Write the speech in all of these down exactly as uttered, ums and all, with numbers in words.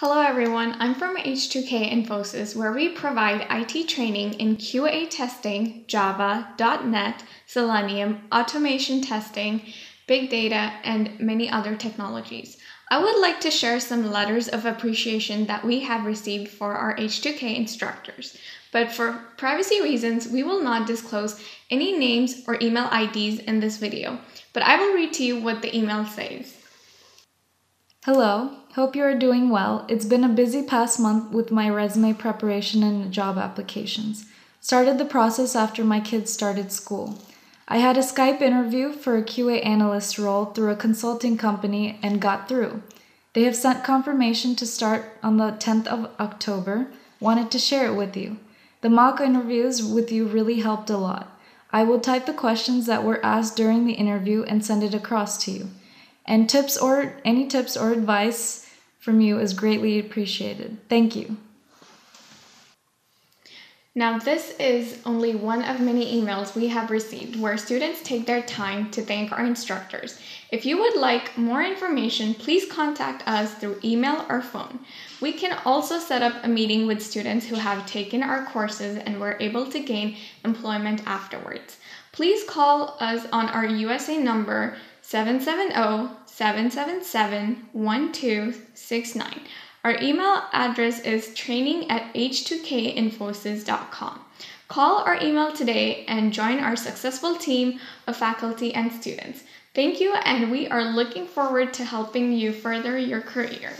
Hello everyone, I'm from H two K Infosys, where we provide I T training in Q A testing, Java, dot net, Selenium, automation testing, big data, and many other technologies. I would like to share some letters of appreciation that we have received for our H two K instructors. But for privacy reasons, we will not disclose any names or email I Ds in this video, but I will read to you what the email says. Hello, hope you are doing well. It's been a busy past month with my resume preparation and job applications. Started the process after my kids started school. I had a Skype interview for a Q A analyst role through a consulting company and got through. They have sent confirmation to start on the tenth of October. Wanted to share it with you. The mock interviews with you really helped a lot. I will type the questions that were asked during the interview and send it across to you. And tips or any tips or advice from you is greatly appreciated. Thank you. Now, this is only one of many emails we have received where students take their time to thank our instructors. If you would like more information, please contact us through email or phone. We can also set up a meeting with students who have taken our courses and were able to gain employment afterwards. Please call us on our U S A number seven seven zero, seven seven seven, one two six nine. Our email address is training at h two k infosys dot com. Call or email today and join our successful team of faculty and students. Thank you, and we are looking forward to helping you further your career.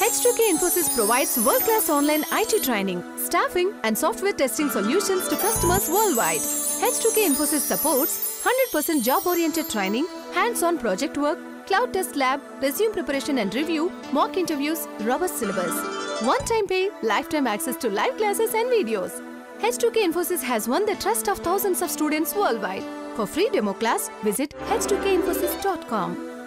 H two K Infosys provides world-class online I T training, staffing, and software testing solutions to customers worldwide. H two K Infosys supports one hundred percent job-oriented training, hands-on project work, cloud test lab, resume preparation and review, mock interviews, robust syllabus. One-time pay, lifetime access to live classes and videos. H two K Infosys has won the trust of thousands of students worldwide. For free demo class, visit h two k infosys dot com.